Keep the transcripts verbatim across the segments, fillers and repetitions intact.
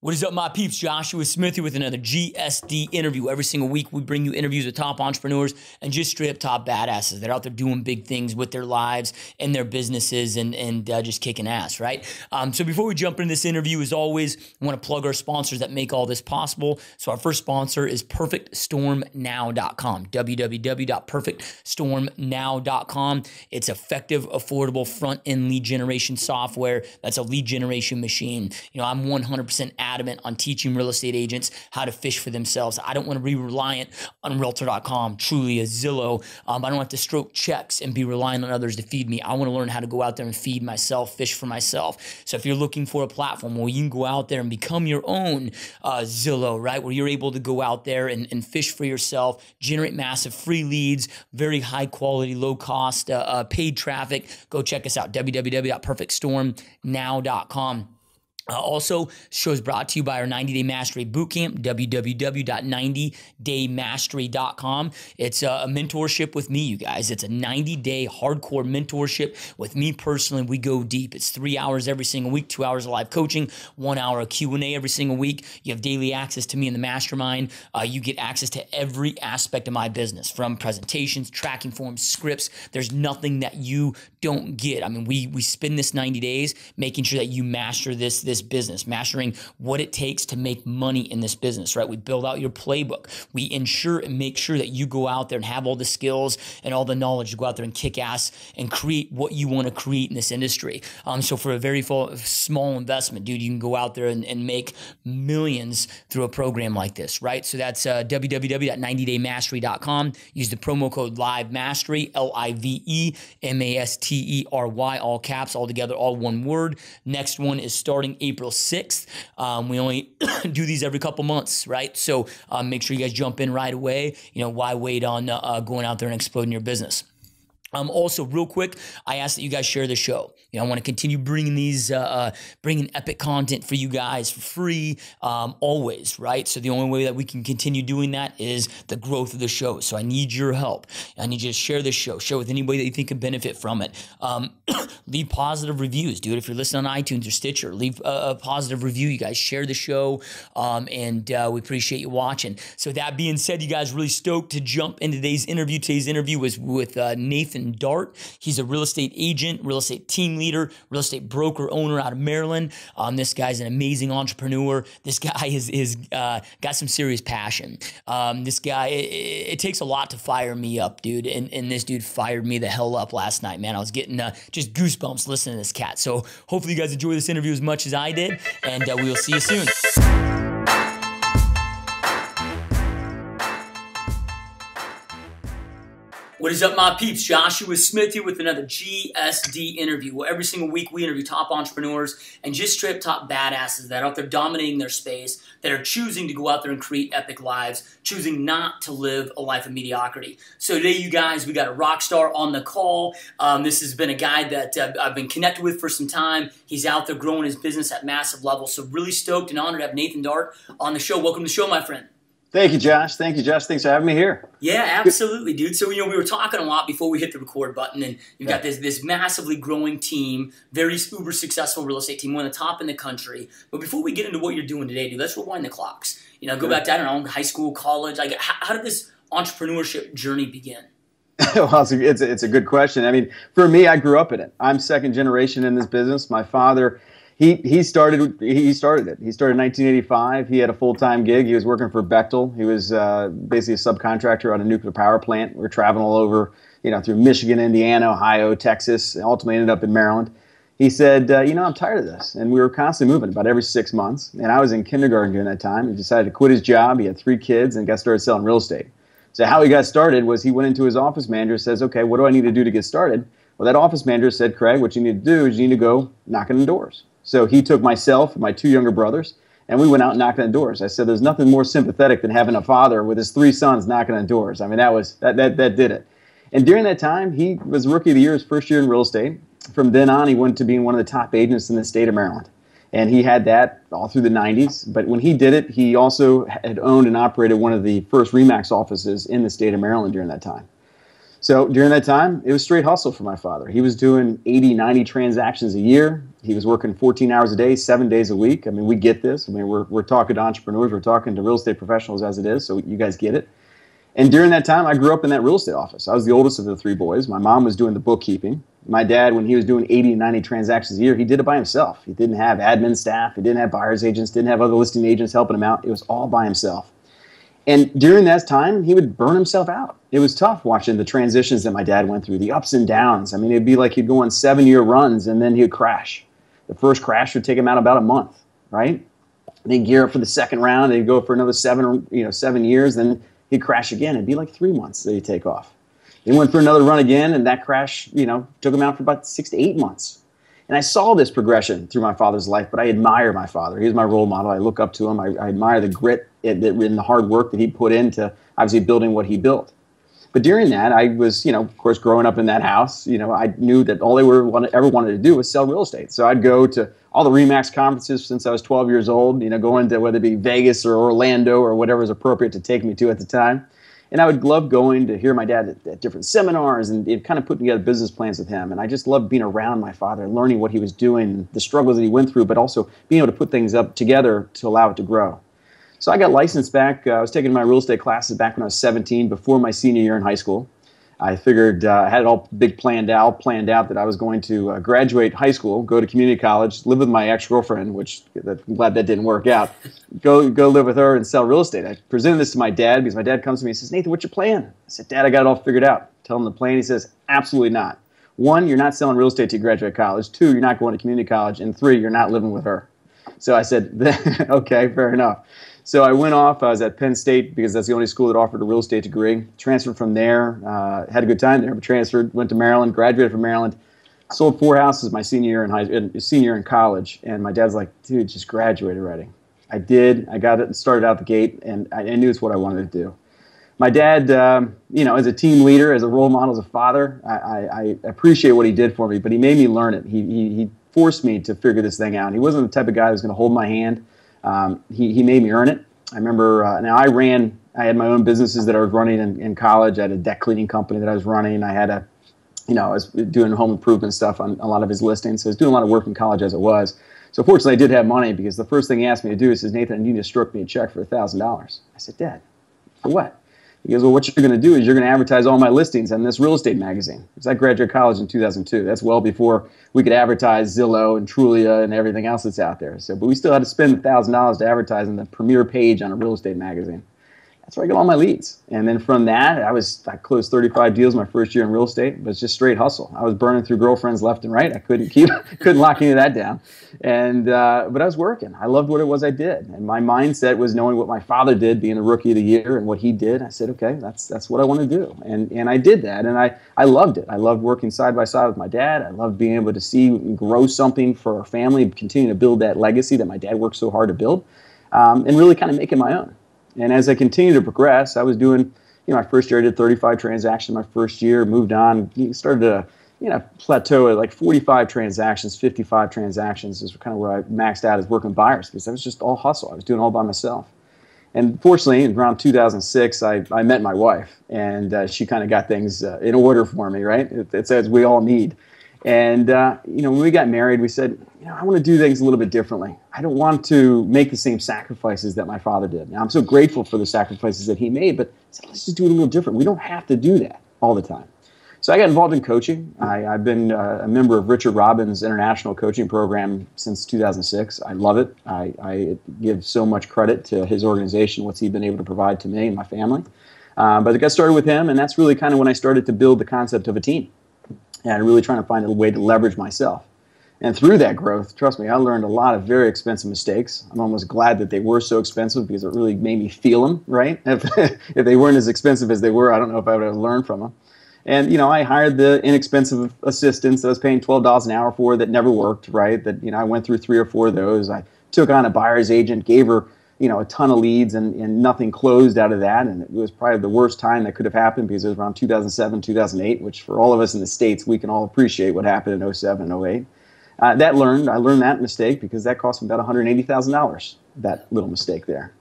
What is up, my peeps? Joshua Smith here with another G S D interview. Every single week, we bring you interviews with top entrepreneurs and just straight-up top badasses. They're out there doing big things with their lives and their businesses and, and uh, just kicking ass, right? Um, so before we jump into this interview, as always, I want to plug our sponsors that make all this possible. So our first sponsor is Perfect Storm Now dot com, w w w dot Perfect Storm Now dot com. It's effective, affordable front-end lead generation software. That's a lead generation machine. You know, I'm one hundred percent adamant on teaching real estate agents how to fish for themselves. I don't want to be reliant on realtor dot com, Trulia, Zillow. Um, I don't have to stroke checks and be reliant on others to feed me. I want to learn how to go out there and feed myself, fish for myself. So if you're looking for a platform where you can go out there and become your own uh, Zillow, right, where you're able to go out there and, and fish for yourself, generate massive free leads, very high quality, low cost, uh, uh, paid traffic, go check us out, w w w dot Perfect Storm Now dot com. Uh, also, show is brought to you by our ninety day Mastery Bootcamp, w w w dot ninety day mastery dot com. It's a, a mentorship with me, you guys. It's a ninety day hardcore mentorship with me personally. We go deep. It's three hours every single week, two hours of live coaching, one hour of Q and A every single week. You have daily access to me in the mastermind. Uh, you get access to every aspect of my business, from presentations, tracking forms, scripts. There's nothing that you don't get. I mean, we, we spend this ninety days making sure that you master this, this business, mastering what it takes to make money in this business, right? We build out your playbook. We ensure and make sure that you go out there and have all the skills and all the knowledge to go out there and kick ass and create what you want to create in this industry. Um, so for a very full, small investment, dude, you can go out there and, and make millions through a program like this, right? So that's uh, w w w dot ninety day mastery dot com. Use the promo code Live Mastery, L I V E M A S T E R Y, all caps, all together, all one word. Next one is starting April sixth. Um, we only do these every couple months, right? So um, make sure you guys jump in right away. You know, why wait on uh, going out there and exploding your business? Um, also, real quick, I ask that you guys share the show. You know, I want to continue bringing these, uh, uh, bringing epic content for you guys for free, um, always, right? So the only way that we can continue doing that is the growth of the show. So I need your help. I need you to share this show. Share with anybody that you think could benefit from it. Um, leave positive reviews, dude. If you're listening on iTunes or Stitcher, leave a, a positive review. You guys share the show, um, and uh, we appreciate you watching. So that being said, you guys, really stoked to jump into today's interview. Today's interview was with uh, Nathan Dart. He's a real estate agent, real estate team leader, real estate broker owner out of Maryland. Um, this guy's an amazing entrepreneur. This guy is, is uh, got some serious passion. Um, this guy, it, it takes a lot to fire me up, dude. And, and this dude fired me the hell up last night, man. I was getting uh, just goosebumps listening to this cat. So hopefully you guys enjoy this interview as much as I did, and uh, we will see you soon. What is up, my peeps? Joshua Smith here with another G S D interview. Well, every single week we interview top entrepreneurs and just straight up top badasses that are out there dominating their space, that are choosing to go out there and create epic lives, choosing not to live a life of mediocrity. So today, you guys, we got a rock star on the call. Um, this has been a guy that uh, I've been connected with for some time. He's out there growing his business at massive levels. So really stoked and honored to have Nathan Dart on the show. Welcome to the show, my friend. Thank you, Josh. Thank you, Josh. Thanks for having me here. Yeah, absolutely, dude. So, you know, we were talking a lot before we hit the record button, and you've yeah. got this this massively growing team, very uber successful real estate team, one of the top in the country. But before we get into what you're doing today, dude, let's rewind the clocks. You know, go back to, I don't know, high school, college. Like, how, how did this entrepreneurship journey begin? Well, it's a, it's, a, it's a good question. I mean, for me, I grew up in it. I'm second generation in this business. My father... He he started he started it. He started in nineteen eighty-five. He had a full-time gig. He was working for Bechtel. He was uh, basically a subcontractor on a nuclear power plant. We were traveling all over, you know, through Michigan, Indiana, Ohio, Texas, and ultimately ended up in Maryland. He said, uh, you know, I'm tired of this. And we were constantly moving about every six months. And I was in kindergarten during that time. He decided to quit his job. He had three kids and got started selling real estate. So how he got started was he went into his office manager and says, okay, what do I need to do to get started? Well, that office manager said, Craig, what you need to do is you need to go knocking on doors. So he took myself and my two younger brothers, and we went out knocking on doors. I said, there's nothing more sympathetic than having a father with his three sons knocking on doors. I mean, that was that that, that did it. And during that time, he was Rookie of the Year his first year in real estate. From then on, he went to being one of the top agents in the state of Maryland. And he had that all through the nineties. But when he did it, he also had owned and operated one of the first REMAX offices in the state of Maryland during that time. So during that time, it was straight hustle for my father. He was doing eighty, ninety transactions a year. He was working fourteen hours a day, seven days a week. I mean, we get this. I mean, we're, we're talking to entrepreneurs. We're talking to real estate professionals as it is, so you guys get it. And during that time, I grew up in that real estate office. I was the oldest of the three boys. My mom was doing the bookkeeping. My dad, when he was doing eighty and ninety transactions a year, he did it by himself. He didn't have admin staff. He didn't have buyer's agents. Didn't have other listing agents helping him out. It was all by himself. And during that time, he would burn himself out. It was tough watching the transitions that my dad went through, the ups and downs. I mean, it'd be like he'd go on seven-year runs, and then he'd crash. The first crash would take him out about a month, right? They'd gear up for the second round. They'd go for another seven, you know, seven years. Then he'd crash again. It'd be like three months that he'd take off. He went for another run again, and that crash, you know, took him out for about six to eight months. And I saw this progression through my father's life, but I admire my father. He was my role model. I look up to him. I, I admire the grit and the hard work that he put into obviously building what he built. But during that, I was, you know, of course, growing up in that house, you know, I knew that all they were wanted, ever wanted to do was sell real estate. So I'd go to all the REMAX conferences since I was twelve years old, you know, going to whether it be Vegas or Orlando or whatever was appropriate to take me to at the time. And I would love going to hear my dad at, at different seminars and it kind of putting together business plans with him. And I just loved being around my father, learning what he was doing, the struggles that he went through, but also being able to put things up together to allow it to grow. So I got licensed back. Uh, I was taking my real estate classes back when I was seventeen, before my senior year in high school. I figured uh, I had it all big planned out, planned out that I was going to uh, graduate high school, go to community college, live with my ex-girlfriend, which that, I'm glad that didn't work out, go go live with her and sell real estate. I presented this to my dad because my dad comes to me and says, "Nathan, what's your plan?" I said, "Dad, I got it all figured out." Tell him the plan. He says, "Absolutely not. One, you're not selling real estate to graduate college. Two, you're not going to community college. And three, you're not living with her." So I said, "Okay, fair enough." So I went off. I was at Penn State because that's the only school that offered a real estate degree. Transferred from there. Uh, had a good time there, but transferred. Went to Maryland. Graduated from Maryland. Sold four houses my senior year in high, senior year in college. And my dad's like, "Dude, just graduate already." I did. I got it and started out the gate, and I, I knew it's what I wanted to do. My dad, um, you know, as a team leader, as a role model, as a father, I, I, I appreciate what he did for me. But he made me learn it. He, he, he forced me to figure this thing out. He wasn't the type of guy who was going to hold my hand. Um, he, he made me earn it. I remember, uh, now I ran, I had my own businesses that I was running in, in college. I had a deck cleaning company that I was running. I had a, you know, I was doing home improvement stuff on a lot of his listings. So I was doing a lot of work in college as it was. So fortunately I did have money because the first thing he asked me to do, he says, "Nathan, I need you to stroke me a check for a thousand dollars. I said, "Dad, for what?" He goes, "Well, what you're going to do is you're going to advertise all my listings on this real estate magazine." Because I graduated college in two thousand two. That's well before we could advertise Zillow and Trulia and everything else that's out there. So, but we still had to spend a thousand dollars to advertise on the premier page on a real estate magazine. That's where I got all my leads. And then from that, I was I closed thirty-five deals my first year in real estate. It was just straight hustle. I was burning through girlfriends left and right. I couldn't keep couldn't lock any of that down. And uh, but I was working. I loved what it was I did. And my mindset was knowing what my father did, being the rookie of the year, and what he did. I said, "Okay, that's that's what I want to do." And and I did that. And I I loved it. I loved working side by side with my dad. I loved being able to see and grow something for our family, continue to build that legacy that my dad worked so hard to build, um, and really kind of make it my own. And as I continued to progress, I was doing, you know, my first year I did thirty-five transactions. My first year, moved on, started to, you know, plateau at like forty-five transactions, fifty-five transactions is kind of where I maxed out as working buyers because I was just all hustle. I was doing all by myself. And fortunately, around two thousand six, I, I met my wife, and uh, she kind of got things uh, in order for me, right? It, it's as we all need. And, uh, you know, when we got married, we said, you know, I want to do things a little bit differently. I don't want to make the same sacrifices that my father did. Now, I'm so grateful for the sacrifices that he made, but I said, let's just do it a little different. We don't have to do that all the time. So I got involved in coaching. I, I've been uh, a member of Richard Robbins' international coaching program since two thousand six. I love it. I, I give so much credit to his organization, what's he been able to provide to me and my family. Uh, but I got started with him, and that's really kind of when I started to build the concept of a team. And really trying to find a way to leverage myself. And through that growth, trust me, I learned a lot of very expensive mistakes. I'm almost glad that they were so expensive because it really made me feel them, right? If, if they weren't as expensive as they were, I don't know if I would have learned from them. And, you know, I hired the inexpensive assistants that I was paying twelve dollars an hour for that never worked, right? That, you know, I went through three or four of those. I took on a buyer's agent, gave her, you know, a ton of leads and, and nothing closed out of that. And it was probably the worst time that could have happened because it was around two thousand seven, two thousand eight, which for all of us in the States, we can all appreciate what happened in oh seven and oh eight. Uh, that learned, I learned that mistake because that cost me about one hundred eighty thousand dollars, that little mistake there.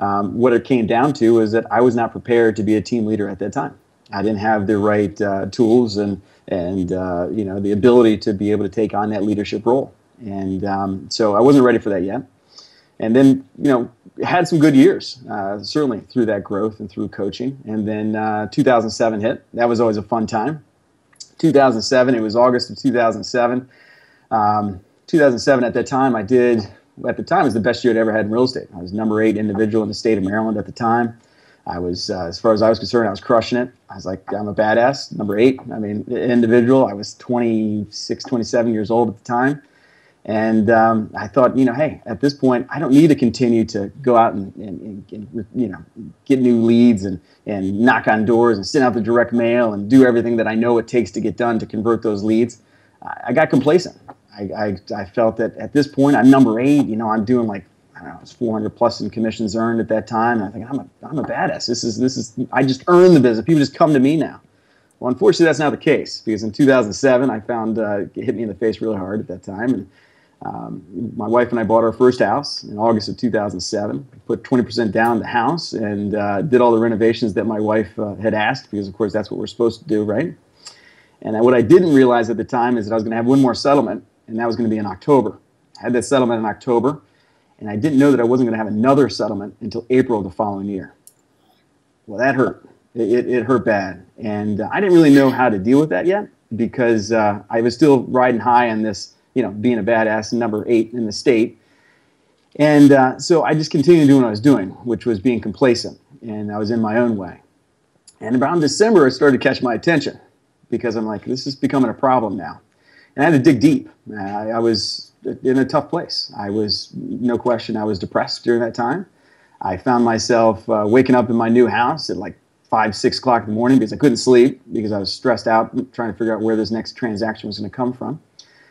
Um, what it came down to is that I was not prepared to be a team leader at that time. I didn't have the right uh, tools and and uh, you know, the ability to be able to take on that leadership role. And um, so I wasn't ready for that yet. And then, you know, had some good years, uh, certainly through that growth and through coaching. And then uh, two thousand seven hit. That was always a fun time. two thousand seven, it was August of two thousand seven. Um, two thousand seven, at that time, I did, at the time, it was the best year I'd ever had in real estate. I was number eight individual in the state of Maryland at the time. I was, uh, as far as I was concerned, I was crushing it. I was like, I'm a badass, number eight. I mean, individual. I was twenty-six, twenty-seven years old at the time. And um, I thought, you know, hey, at this point, I don't need to continue to go out and, and, and you know, get new leads and, and knock on doors and send out the direct mail and do everything that I know it takes to get done to convert those leads. I, I got complacent. I, I, I felt that at this point, I'm number eight. You know, I'm doing like, I don't know, it was four hundred plus in commissions earned at that time. And I think, I'm a, I'm a badass. This is, this is, I just earned the business. People just come to me now. Well, unfortunately, that's not the case, because in two thousand seven, I found, uh, it hit me in the face really hard at that time. And Um, my wife and I bought our first house in August of two thousand seven. We put twenty percent down the house and uh, did all the renovations that my wife uh, had asked, because, of course, that's what we're supposed to do, right? And what I didn't realize at the time is that I was going to have one more settlement, and that was going to be in October. I had that settlement in October, and I didn't know that I wasn't going to have another settlement until April of the following year. Well, that hurt. It, it hurt bad. And uh, I didn't really know how to deal with that yet, because uh, I was still riding high on this, you know, being a badass, number eight in the state. And uh, so I just continued doing what I was doing, which was being complacent, and I was in my own way. And around December, it started to catch my attention, because I'm like, this is becoming a problem now. And I had to dig deep. I, I was in a tough place. I was, no question, I was depressed during that time. I found myself uh, waking up in my new house at like five, six o'clock in the morning, because I couldn't sleep, because I was stressed out trying to figure out where this next transaction was going to come from.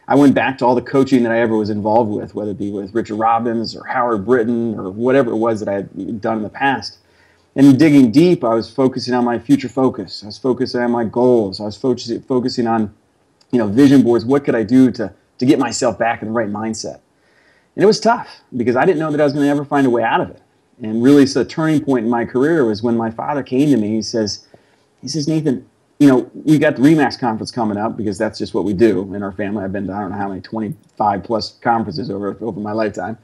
I went back to all the coaching that I ever was involved with, whether it be with Richard Robbins or Howard Britton or whatever it was that I had done in the past. And digging deep, I was focusing on my future focus. I was focusing on my goals. I was focusing on, you know, vision boards. What could I do to, to get myself back in the right mindset? And it was tough, because I didn't know that I was going to ever find a way out of it. And really, so the turning point in my career was when my father came to me. He says, he says, Nathan, you know, we got the REMAX conference coming up, because that's just what we do in our family. I've been to, I don't know how many, twenty-five plus conferences over over my lifetime.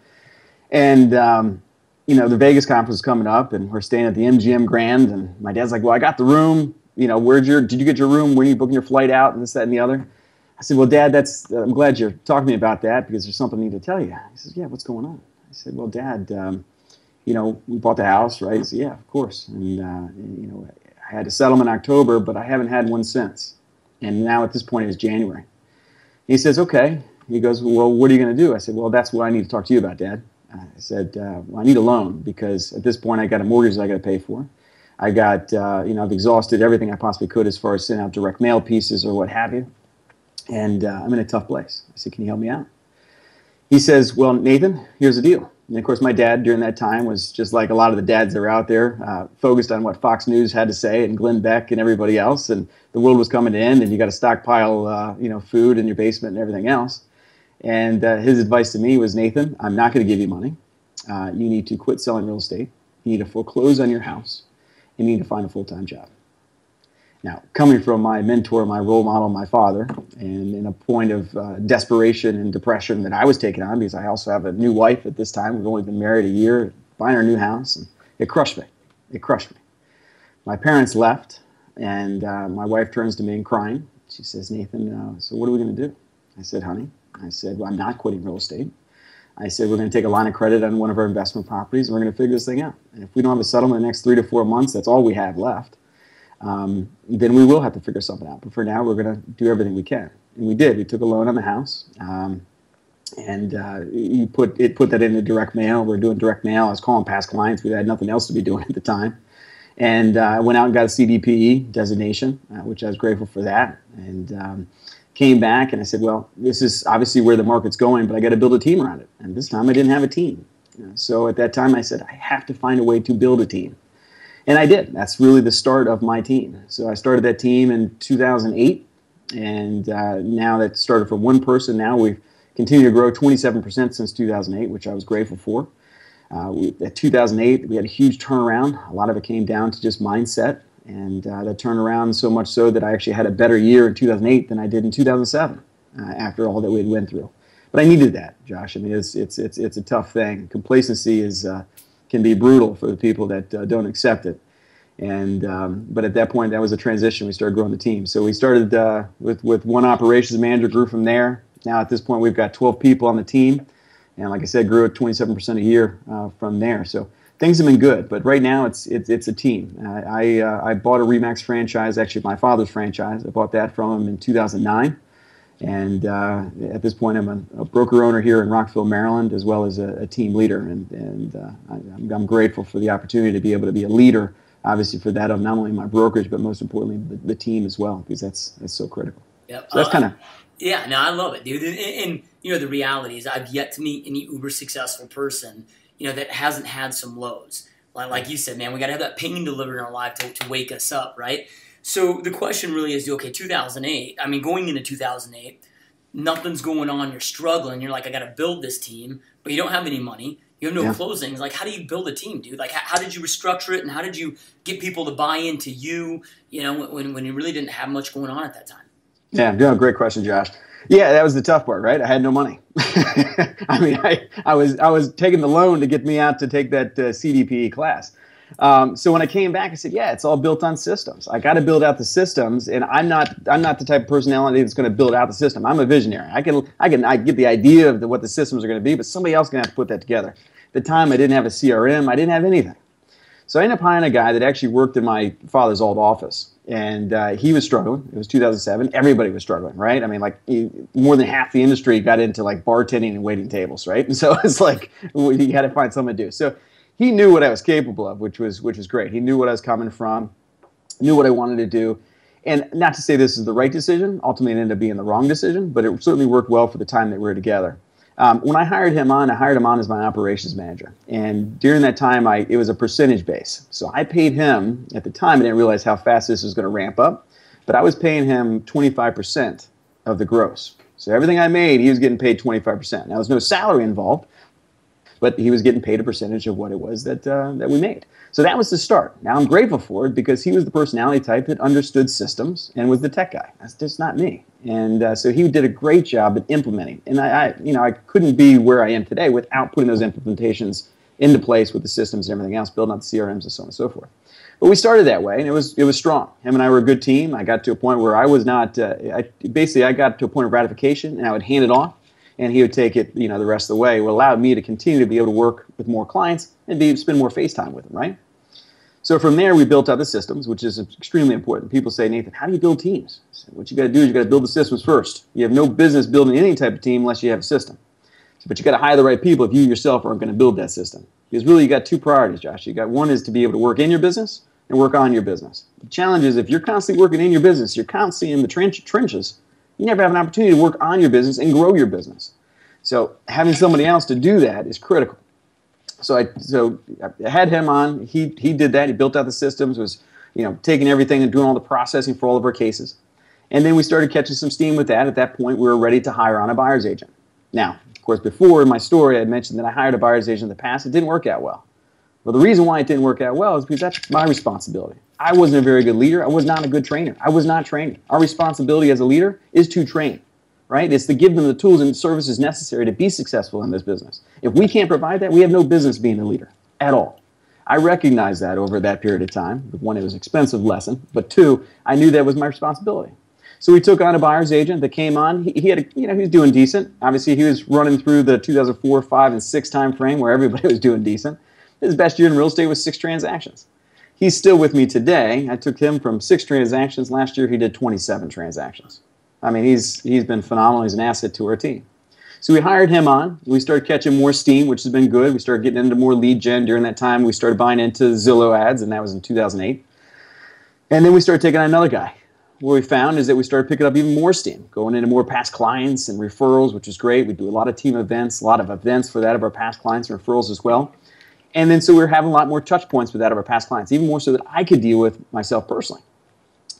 And, um, you know, the Vegas conference is coming up, and we're staying at the M G M Grand. And my dad's like, well, I got the room. You know, where'd your, did you get your room? Where are you booking your flight out? And this, that, and the other. I said, well, Dad, that's, uh, I'm glad you're talking to me about that, because there's something I need to tell you. He says, yeah, what's going on? I said, well, Dad, um, you know, we bought the house, right? He said, yeah, of course. And, uh, and you know, I had a settlement in October, but I haven't had one since. And now at this point, it was January. He says, okay. He goes, well, what are you going to do? I said, well, that's what I need to talk to you about, Dad. I said, uh, well, I need a loan, because at this point, I got a mortgage that I got to pay for. I got, uh, you know, I've exhausted everything I possibly could as far as sending out direct mail pieces or what have you. And uh, I'm in a tough place. I said, can you help me out? He says, well, Nathan, here's the deal. And, of course, my dad during that time was just like a lot of the dads that were out there, uh, focused on what Fox News had to say and Glenn Beck and everybody else. And the world was coming to end, and you got to stockpile, uh, you know, food in your basement and everything else. And uh, his advice to me was, Nathan, I'm not going to give you money. Uh, you need to quit selling real estate. You need to foreclose on your house. You need to find a full-time job. Now, coming from my mentor, my role model, my father, and in a point of uh, desperation and depression that I was taking on, because I also have a new wife at this time. We've only been married a year, buying our new house, and it crushed me. It crushed me. My parents left, and uh, my wife turns to me and crying. She says, Nathan, uh, so what are we going to do? I said, honey, I said, well, I'm not quitting real estate. I said, we're going to take a line of credit on one of our investment properties, and we're going to figure this thing out. And if we don't have a settlement in the next three to four months, that's all we have left. Um, then we will have to figure something out. But for now, we're going to do everything we can. And we did. We took a loan on the house. Um, and uh, you put, it put that into direct mail. We're doing direct mail. I was calling past clients. We had nothing else to be doing at the time. And I uh, went out and got a C D P E designation, uh, which I was grateful for that. And um, came back, and I said, well, this is obviously where the market's going, but I got to build a team around it. And this time I didn't have a team. You know, so at that time I said, I have to find a way to build a team. And I did. That's really the start of my team. So I started that team in two thousand eight, and uh, now that started from one person. Now we've continued to grow twenty-seven percent since two thousand eight, which I was grateful for. Uh, we, at two thousand eight, we had a huge turnaround. A lot of it came down to just mindset And uh, that turned around so much so that I actually had a better year in two thousand eight than I did in two thousand seven uh, after all that we had went through. But I needed that, Josh. I mean, it's, it's, it's, it's a tough thing. Complacency is, uh, can be brutal for the people that uh, don't accept it. And, um, but at that point, that was a transition. We started growing the team. So we started uh, with, with one operations manager, grew from there. Now at this point, we've got twelve people on the team. And like I said, grew at twenty-seven percent a year uh, from there. So things have been good, but right now it's it's, it's a team. Uh, I uh, I bought a REMAX franchise, actually my father's franchise. I bought that from him in two thousand nine, and uh, at this point I'm a, a broker owner here in Rockville, Maryland, as well as a, a team leader. And and uh, I, I'm, I'm grateful for the opportunity to be able to be a leader, obviously for that of not only my brokerage but most importantly the, the team as well, because that's that's so critical. Yep. So that's kind of. Yeah, no, I love it, dude. And, and, you know, the reality is I've yet to meet any uber successful person, you know, that hasn't had some lows. Like, like you said, man, we got to have that pain delivered in our life to, to wake us up, right? So the question really is, okay, two thousand eight, I mean, going into two thousand eight, nothing's going on. You're struggling. You're like, I got to build this team, but you don't have any money. You have no yeah. closings. Like, how do you build a team, dude? Like, how, how did you restructure it, and how did you get people to buy into you, you know, when, when you really didn't have much going on at that time? Yeah, no, great question, Josh. Yeah, that was the tough part, right? I had no money. I mean, I, I was I was taking the loan to get me out to take that uh, C D P E class. Um, so when I came back, I said, yeah, it's all built on systems. I got to build out the systems, and I'm not I'm not the type of personality that's going to build out the system. I'm a visionary. I can I can I get the idea of the, what the systems are going to be, but somebody else is going to have to put that together. At the time, I didn't have a C R M. I didn't have anything. So I ended up hiring a guy that actually worked in my father's old office. And uh, he was struggling. It was two thousand seven. Everybody was struggling, right? I mean, like he, more than half the industry got into like bartending and waiting tables, right? And so it's like you had to find something to do. So he knew what I was capable of, which was which was great. He knew what I was coming from, knew what I wanted to do. And not to say this is the right decision. Ultimately, it ended up being the wrong decision, but it certainly worked well for the time that we were together. Um, when I hired him on, I hired him on as my operations manager. And during that time, I, it was a percentage base. So I paid him, at the time, I didn't realize how fast this was going to ramp up, but I was paying him twenty-five percent of the gross. So everything I made, he was getting paid twenty-five percent. Now, there was no salary involved, but he was getting paid a percentage of what it was that, uh, that we made. So that was the start. Now, I'm grateful for it because he was the personality type that understood systems and was the tech guy. That's just not me. And uh, so he did a great job at implementing. And I, I, you know, I couldn't be where I am today without putting those implementations into place with the systems and everything else, building out the C R Ms and so on and so forth. But we started that way, and it was, it was strong. Him and I were a good team. I got to a point where I was not uh, – I, basically, I got to a point of ratification, and I would hand it off. And he would take it, you know, the rest of the way. It allowed me to continue to be able to work with more clients and be spend more face time with them, right? So from there, we built out the systems, which is extremely important. People say, Nathan, how do you build teams? I said, what you got to do is you got to build the systems first. You have no business building any type of team unless you have a system. But you got to hire the right people if you yourself aren't going to build that system. Because really, you got two priorities, Josh. You got one is to be able to work in your business and work on your business. The challenge is if you're constantly working in your business, you're constantly in the trench trenches. You never have an opportunity to work on your business and grow your business. So having somebody else to do that is critical. So I so I had him on. He he did that. He built out the systems. Was you know taking everything and doing all the processing for all of our cases. And then we started catching some steam with that. At that point, we were ready to hire on a buyer's agent. Now, of course, before in my story, I had mentioned that I hired a buyer's agent in the past. It didn't work out well. Well, the reason why it didn't work out well is because that's my responsibility. I wasn't a very good leader. I was not a good trainer. I was not training. Our responsibility as a leader is to train, right? It's to give them the tools and services necessary to be successful in this business. If we can't provide that, we have no business being a leader at all. I recognized that over that period of time. One, it was an expensive lesson, but two, I knew that was my responsibility. So we took on a buyer's agent that came on. He, he had, a, you know, he was doing decent. Obviously, he was running through the two thousand four, five, and six time frame where everybody was doing decent. His best year in real estate was six transactions. He's still with me today. I took him from six transactions. Last year, he did twenty-seven transactions. I mean, he's, he's been phenomenal. He's an asset to our team. So we hired him on. We started catching more steam, which has been good. We started getting into more lead gen. During that time, we started buying into Zillow ads, and that was in two thousand eight. And then we started taking on another guy. What we found is that we started picking up even more steam, going into more past clients and referrals, which is great. We do a lot of team events, a lot of events for that of our past clients and referrals as well. And then so we were having a lot more touch points with that of our past clients, even more so that I could deal with myself personally.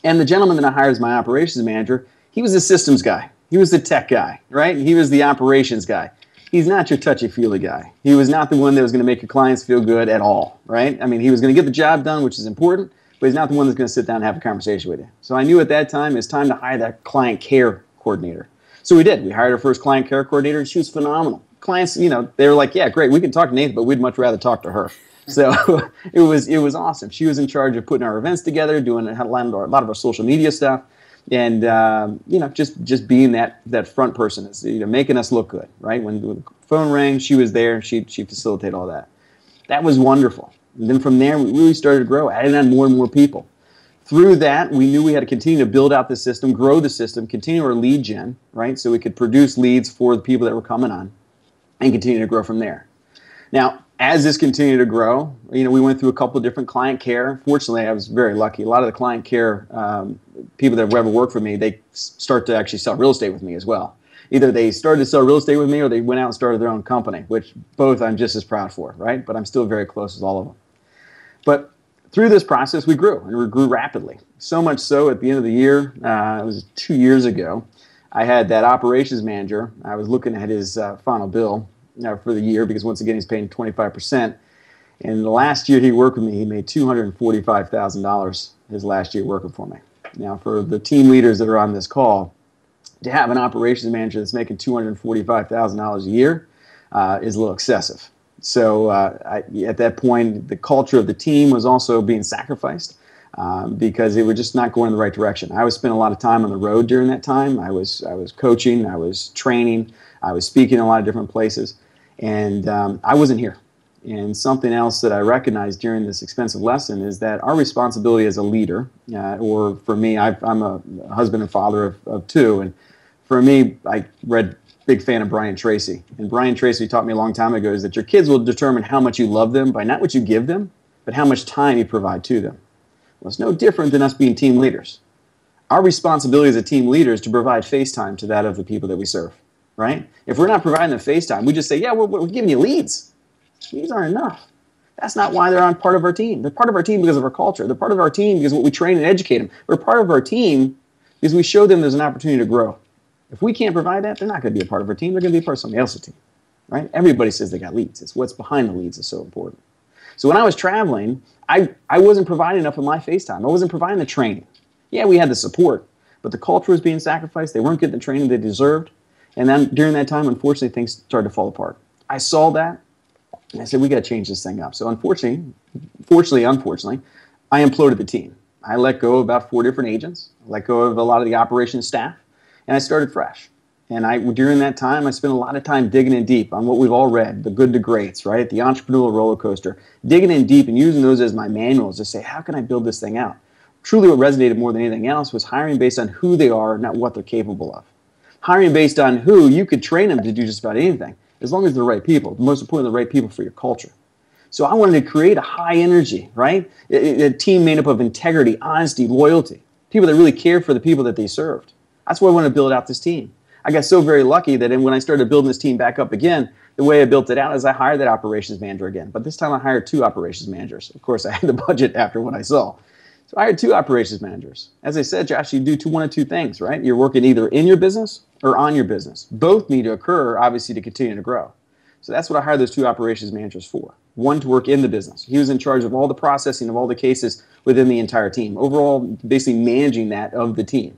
And the gentleman that I hired as my operations manager, he was the systems guy. He was the tech guy, right? He was the operations guy. He's not your touchy-feely guy. He was not the one that was going to make your clients feel good at all, right? I mean, he was going to get the job done, which is important, but he's not the one that's going to sit down and have a conversation with you. So I knew at that time it's time to hire that client care coordinator. So we did. We hired our first client care coordinator, and she was phenomenal. Clients, you know, they were like, yeah, great, we can talk to Nathan, but we'd much rather talk to her. So it was it was awesome. She was in charge of putting our events together, doing a lot of our, a lot of our social media stuff, and um, you know, just just being that that front person, is, you know, making us look good, right? When, when the phone rang, she was there. She she facilitated all that. That was wonderful. And then from there, we really started to grow, adding on more and more people. Through that, we knew we had to continue to build out the system, grow the system, continue our lead gen, right? So we could produce leads for the people that were coming on, and continue to grow from there. Now, as this continued to grow, you know, we went through a couple of different client care. Fortunately, I was very lucky. A lot of the client care um, people that have ever worked for me, they start to actually sell real estate with me as well. Either they started to sell real estate with me, or they went out and started their own company, which both I'm just as proud for, right? But I'm still very close with all of them. But through this process, we grew, and we grew rapidly. So much so, at the end of the year, uh, it was two years ago, I had that operations manager. I was looking at his uh, final bill uh, for the year, because once again, he's paying twenty-five percent. And the last year he worked with me, he made two hundred forty-five thousand dollars his last year working for me. Now, for the team leaders that are on this call, to have an operations manager that's making two hundred forty-five thousand dollars a year uh, is a little excessive. So uh, I, at that point, the culture of the team was also being sacrificed. Um, because it was just not going in the right direction. I was spending a lot of time on the road during that time. I was I was coaching, I was training, I was speaking in a lot of different places, and um, I wasn't here. And something else that I recognized during this expensive lesson is that our responsibility as a leader, uh, or for me, I've, I'm a husband and father of, of two, and for me, I read, big fan of Brian Tracy, and Brian Tracy taught me a long time ago is that your kids will determine how much you love them by not what you give them, but how much time you provide to them. Well, it's no different than us being team leaders. Our responsibility as a team leader is to provide face time to that of the people that we serve, right? If we're not providing the face time, we just say, yeah, we're, we're giving you leads. Leads aren't enough. That's not why they're on part of our team. They're part of our team because of our culture. They're part of our team because what we train and educate them. We're part of our team because we show them there's an opportunity to grow. If we can't provide that, they're not going to be a part of our team. They're going to be a part of somebody else's team, right? Everybody says they got leads. It's what's behind the leads that's so important. So when I was traveling, I, I wasn't providing enough of my face time. I wasn't providing the training. Yeah, we had the support, but the culture was being sacrificed. They weren't getting the training they deserved. And then during that time, unfortunately, things started to fall apart. I saw that, and I said, we got to change this thing up. So unfortunately, fortunately, unfortunately, I imploded the team. I let go of about four different agents, I let go of a lot of the operations staff, and I started fresh. And I, during that time, I spent a lot of time digging in deep on what we've all read, the good to greats, right? The entrepreneurial roller coaster. Digging in deep and using those as my manuals to say, how can I build this thing out? Truly what resonated more than anything else was hiring based on who they are, not what they're capable of. Hiring based on who, you could train them to do just about anything, as long as they're the right people. Most importantly, the right people for your culture. So I wanted to create a high energy, right? A, a team made up of integrity, honesty, loyalty. People that really care for the people that they served. That's why I wanted to build out this team. I got so very lucky that when I started building this team back up again, the way I built it out is I hired that operations manager again. But this time I hired two operations managers. Of course, I had the budget after what I saw. So I hired two operations managers. As I said, Josh, you do two, one of two things, right? You're working either in your business or on your business. Both need to occur, obviously, to continue to grow. So that's what I hired those two operations managers for. One to work in the business. He was in charge of all the processing of all the cases within the entire team. Overall, basically managing that of the team.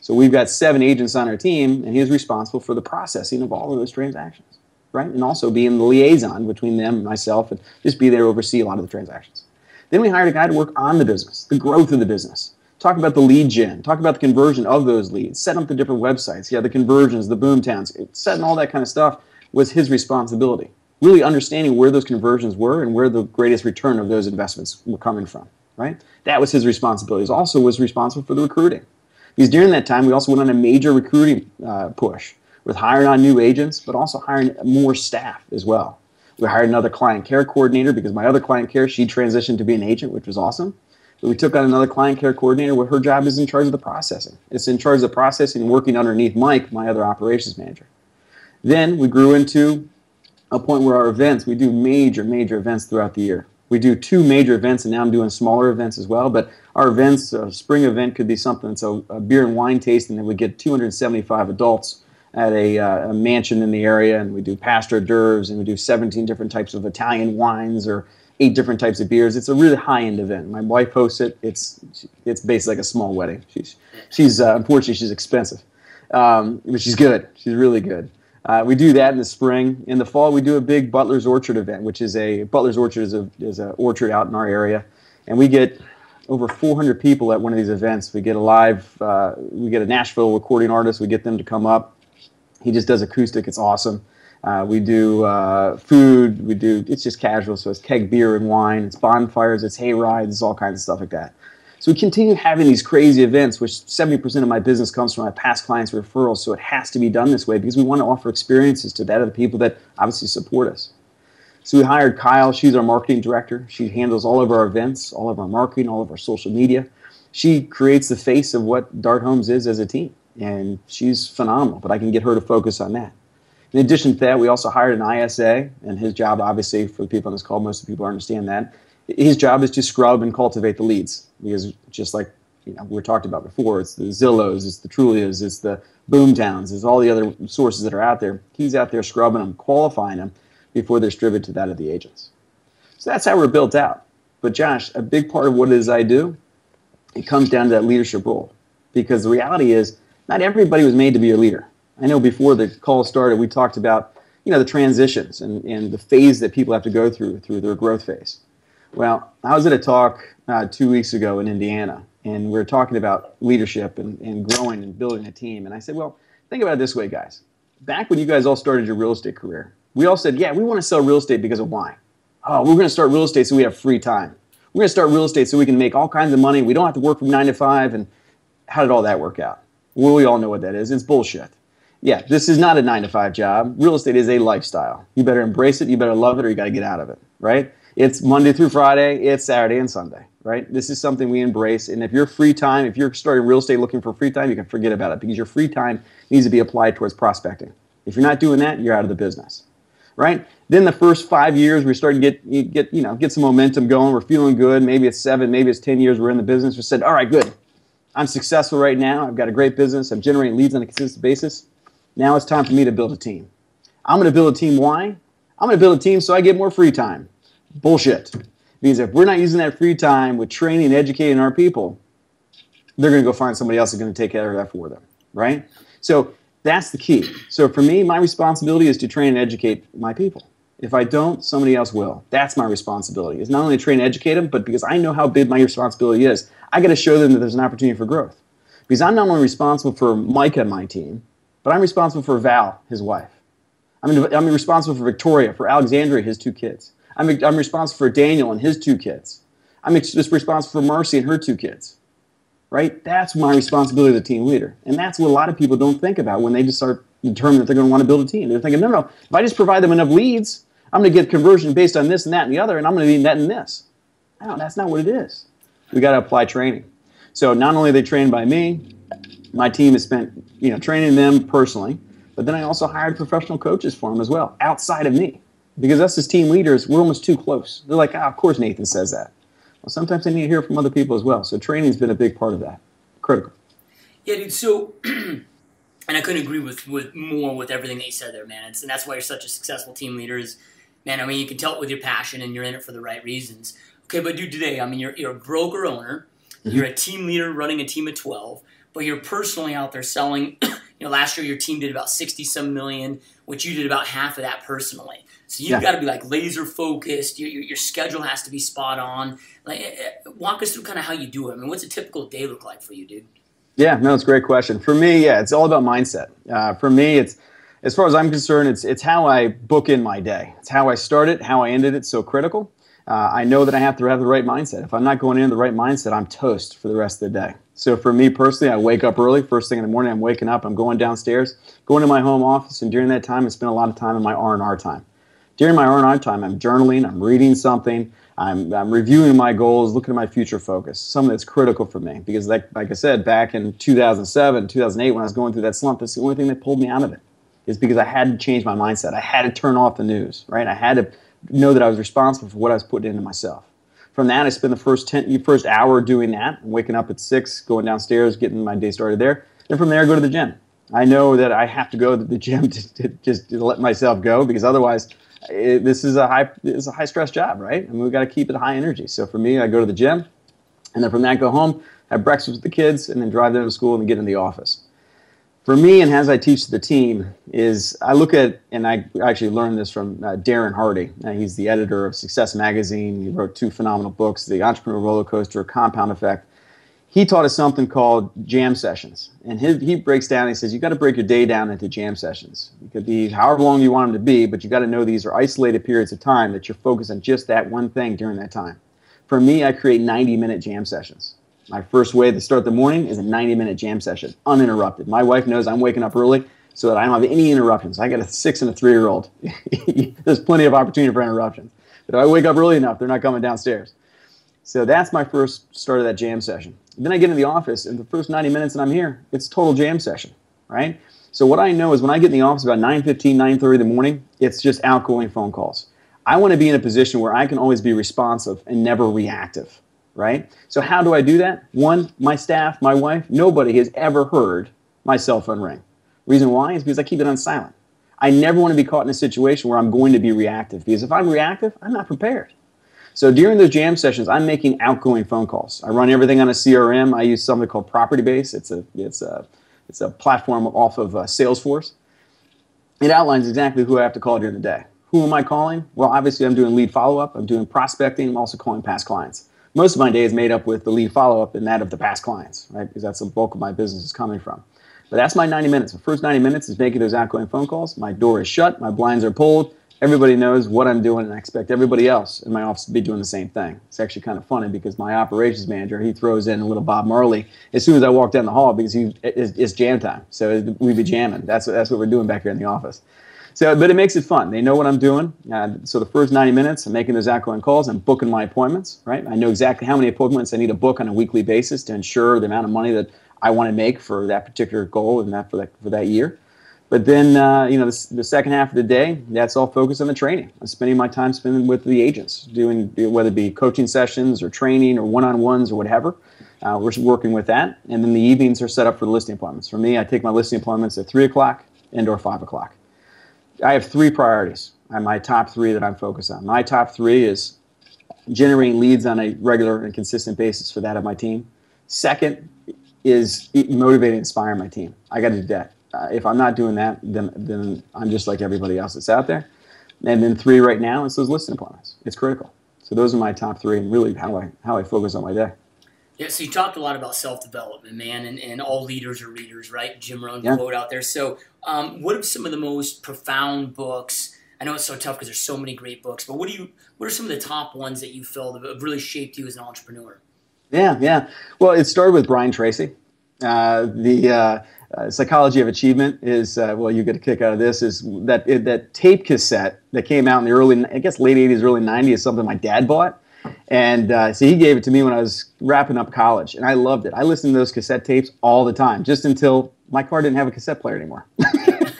So we've got seven agents on our team, and he was responsible for the processing of all of those transactions, right? And also being the liaison between them and myself, and just be there to oversee a lot of the transactions. Then we hired a guy to work on the business, the growth of the business. Talk about the lead gen, talk about the conversion of those leads, set up the different websites, yeah, the conversions, the boom towns, setting all that kind of stuff was his responsibility. Really understanding where those conversions were and where the greatest return of those investments were coming from, right? That was his responsibility. He also was responsible for the recruiting. Because during that time, we also went on a major recruiting uh, push with hiring on new agents, but also hiring more staff as well. We hired another client care coordinator because my other client care, she transitioned to be an agent, which was awesome. But we took on another client care coordinator where her job is in charge of the processing. It's in charge of the processing and working underneath Mike, my other operations manager. Then we grew into a point where our events, we do major, major events throughout the year. We do two major events, and now I'm doing smaller events as well. But our events, a spring event could be something that's a, a beer and wine tasting, and we get two hundred seventy-five adults at a, uh, a mansion in the area, and we do pasta hors d'oeuvres, and we do seventeen different types of Italian wines or eight different types of beers. It's a really high-end event. My wife hosts it. It's it's basically like a small wedding. She's, she's uh, unfortunately, she's expensive, um, but she's good. She's really good. Uh, we do that in the spring. In the fall, we do a big Butler's Orchard event, which is a Butler's Orchard is a is an orchard out in our area, and we get over four hundred people at one of these events. We get a live, uh, we get a Nashville recording artist. We get them to come up. He just does acoustic. It's awesome. Uh, we do uh, food. We do. It's just casual. So it's keg beer and wine. It's bonfires. It's hay rides. It's all kinds of stuff like that. So we continue having these crazy events, which seventy percent of my business comes from my past clients' referrals, so it has to be done this way because we want to offer experiences to that of the people that obviously support us. So we hired Kyle. She's our marketing director. She handles all of our events, all of our marketing, all of our social media. She creates the face of what Dart Homes is as a team, and she's phenomenal, but I can get her to focus on that. In addition to that, we also hired an I S A, and his job, obviously, for the people on this call, most of the people understand that, his job is to scrub and cultivate the leads because just like you know, we talked about before, it's the Zillows, it's the Trulias, it's the Boomtowns, it's all the other sources that are out there. He's out there scrubbing them, qualifying them before they're distributed to that of the agents. So that's how we're built out. But Josh, a big part of what it is I do, it comes down to that leadership role because the reality is not everybody was made to be a leader. I know before the call started, we talked about you know, the transitions and, and the phase that people have to go through through their growth phase. Well, I was at a talk uh, two weeks ago in Indiana, and we were talking about leadership and, and growing and building a team. And I said, well, think about it this way, guys. Back when you guys all started your real estate career, we all said, yeah, we want to sell real estate because of why? Oh, we're going to start real estate so we have free time. We're going to start real estate so we can make all kinds of money. We don't have to work from nine to five. And how did all that work out? Well, we all know what that is. It's bullshit. Yeah, this is not a nine to five job. Real estate is a lifestyle. You better embrace it. You better love it or you got to get out of it, right? It's Monday through Friday, it's Saturday and Sunday, right? This is something we embrace, and if you're free time, if you're starting real estate looking for free time, you can forget about it because your free time needs to be applied towards prospecting. If you're not doing that, you're out of the business, right? Then the first five years, we're starting to get, you get, you know, get some momentum going. We're feeling good. Maybe it's seven, maybe it's ten years we're in the business. We said, all right, good. I'm successful right now. I've got a great business. I'm generating leads on a consistent basis. Now it's time for me to build a team. I'm going to build a team. Why? I'm going to build a team so I get more free time. Bullshit. Because if we're not using that free time with training and educating our people, they're going to go find somebody else that's going to take care of that for them, right? So that's the key. So for me, my responsibility is to train and educate my people. If I don't, somebody else will. That's my responsibility. It's not only to train and educate them, but because I know how big my responsibility is, I got to show them that there's an opportunity for growth. Because I'm not only responsible for Mike and my team, but I'm responsible for Val, his wife. I'm, I'm responsible for Victoria, for Alexandria, his two kids. I'm, I'm responsible for Daniel and his two kids. I'm just responsible for Marcy and her two kids, right? That's my responsibility as a team leader. And that's what a lot of people don't think about when they just start determining that they're going to want to build a team. They're thinking, no, no, if I just provide them enough leads, I'm going to get conversion based on this and that and the other, and I'm going to need that and this. No, that's not what it is. We got to apply training. So not only are they trained by me, my team has spent you know, training them personally, but then I also hired professional coaches for them as well, outside of me. Because us as team leaders, we're almost too close. They're like, ah, of course Nathan says that. Well, sometimes they need to hear from other people as well. So training's been a big part of that. Critical. Yeah, dude. So, and I couldn't agree with, with more with everything that you said there, man. It's, and that's why you're such a successful team leader is, man, I mean, you can tell it with your passion and you're in it for the right reasons. Okay, but dude, today, I mean, you're, you're a broker owner. Mm-hmm. You're a team leader running a team of twelve, but you're personally out there selling. You know, last year your team did about sixty-some million, which you did about half of that personally. So you've yeah. got to be like laser focused. Your, your, your schedule has to be spot on. Like, walk us through kind of how you do it. I mean, what's a typical day look like for you, dude? Yeah, no, it's a great question. For me, yeah, it's all about mindset. Uh, for me, it's as far as I'm concerned, it's it's how I book in my day. It's how I start it, how I ended it. So critical. Uh, I know that I have to have the right mindset. If I'm not going in the right mindset, I'm toast for the rest of the day. So for me personally, I wake up early. First thing in the morning, I'm waking up. I'm going downstairs, going to my home office, and during that time, I spend a lot of time in my R and R time. During my R and R time, I'm journaling, I'm reading something, I'm, I'm reviewing my goals, looking at my future focus, something that's critical for me. Because like, like I said, back in two thousand seven, two thousand eight, when I was going through that slump, that's the only thing that pulled me out of it is because I had to change my mindset. I had to turn off the news, right? I had to know that I was responsible for what I was putting into myself. From that, I spend the first, ten, first hour doing that, I'm waking up at six, going downstairs, getting my day started there. Then from there, I go to the gym. I know that I have to go to the gym to, to just to let myself go because otherwise, it, this is a high it's a high stress job, right? And we've got to keep it high energy. So for me, I go to the gym, and then from that go home, have breakfast with the kids, and then drive them to school and then get in the office. For me, and as I teach the team, is I look at, and I actually learned this from uh, Darren Hardy. Uh, he's the editor of Success Magazine. He wrote two phenomenal books, The Entrepreneur Roller Coaster, Compound Effect. He taught us something called jam sessions. And his, he breaks down, he says, you got to break your day down into jam sessions. It could be however long you want them to be, but you got to know these are isolated periods of time that you're focused on just that one thing during that time. For me, I create ninety minute jam sessions. My first way to start the morning is a ninety minute jam session, uninterrupted. My wife knows I'm waking up early so that I don't have any interruptions. I got a six and a three-year-old. There's plenty of opportunity for interruptions. But if I wake up early enough, they're not coming downstairs. So that's my first start of that jam session. Then I get into the office, and the first ninety minutes that I'm here, it's total jam session, right? So what I know is when I get in the office about nine fifteen, nine thirty in the morning, it's just outgoing phone calls. I want to be in a position where I can always be responsive and never reactive. Right? So how do I do that? One, my staff, my wife, nobody has ever heard my cell phone ring. Reason why is because I keep it on silent. I never want to be caught in a situation where I'm going to be reactive, because if I'm reactive, I'm not prepared. So during those jam sessions, I'm making outgoing phone calls. I run everything on a C R M. I use something called PropertyBase. It's a, it's a, it's a platform off of uh, Salesforce. It outlines exactly who I have to call during the day. Who am I calling? Well, obviously I'm doing lead follow-up. I'm doing prospecting. I'm also calling past clients. Most of my day is made up with the lead follow-up and that of the past clients, right? Because that's the bulk of my business is coming from. But that's my ninety minutes. The first ninety minutes is making those outgoing phone calls. My door is shut. My blinds are pulled. Everybody knows what I'm doing, and I expect everybody else in my office to be doing the same thing. It's actually kind of funny because my operations manager, he throws in a little Bob Marley as soon as I walk down the hall because he, it's, it's jam time. So we be jamming. That's, that's what we're doing back here in the office. So, but it makes it fun. They know what I'm doing. Uh, so the first ninety minutes, I'm making those outgoing calls. I'm booking my appointments, right? I know exactly how many appointments I need to book on a weekly basis to ensure the amount of money that I want to make for that particular goal and that for that, for that year. But then, uh, you know, the, the second half of the day, that's all focused on the training. I'm spending my time spending with the agents, doing whether it be coaching sessions or training or one-on-ones or whatever. Uh, we're working with that. And then the evenings are set up for the listing appointments. For me, I take my listing appointments at three o'clock and or five o'clock. I have three priorities, and my top three that I'm focused on. My top three is generating leads on a regular and consistent basis for that of my team. Second is motivating and inspiring my team. I got to do that. Uh, if I'm not doing that, then, then I'm just like everybody else that's out there. And then three right now is those listing appointments. It's critical. So those are my top three and really how I, how I focus on my day. Yeah, so you talked a lot about self-development, man, and, and all leaders are readers, right? Jim Rohn yeah. quote out there. So um, what are some of the most profound books? I know it's so tough because there's so many great books, but what do you? What are some of the top ones that you feel that have really shaped you as an entrepreneur? Yeah, yeah. Well, it started with Brian Tracy. Uh, the uh, uh, Psychology of Achievement is, uh, well, you get a kick out of this, is that, it, that tape cassette that came out in the early, I guess late eighties, early nineties, something my dad bought. And uh, so he gave it to me when I was wrapping up college, and I loved it. I listened to those cassette tapes all the time, just until my car didn't have a cassette player anymore.